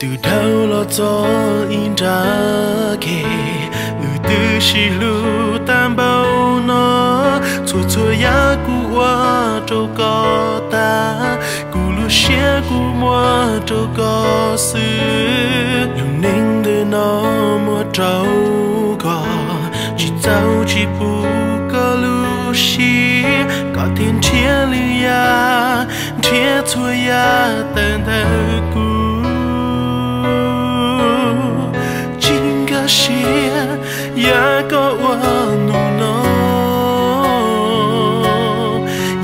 từ đâu lo cho in ra kề từ xì lù tam bao nó chua chua ya cu hoa trâu có ta cu lu xia cu mua trâu có sư lùng ninh đưa nó mua trâu cò chỉ tao chỉ pu có lu xi có tiền chia lì ya chia chua ya tên thơ cu chính ca xia ya có hoa nụ nó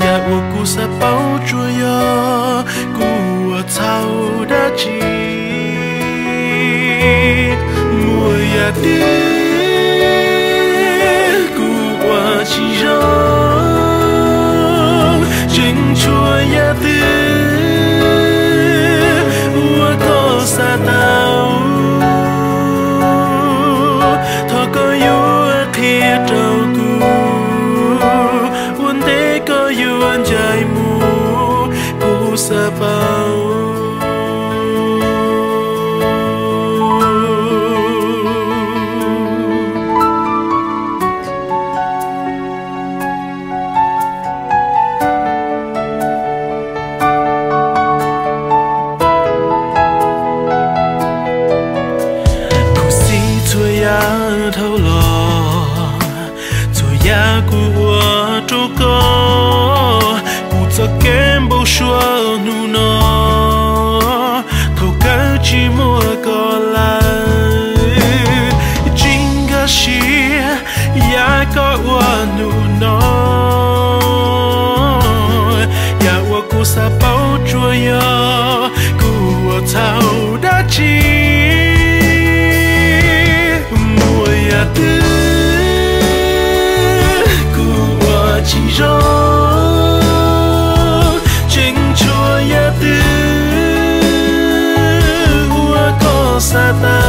ya ua cu sa bao chua ya cu ua thao đã chi mùa ya đi cu ua chi rong chính chua ya đi ua có sa tao sa bao cô si chui ya thâu lò chui ya cô ua trâu co cô cho kem bao xua chỉ mua có lại chính ca sĩ ya có ua nụ nó ya ua cô sa bao chua yo cô thao đã chi mùa ya tư cô ua chỉ rong ta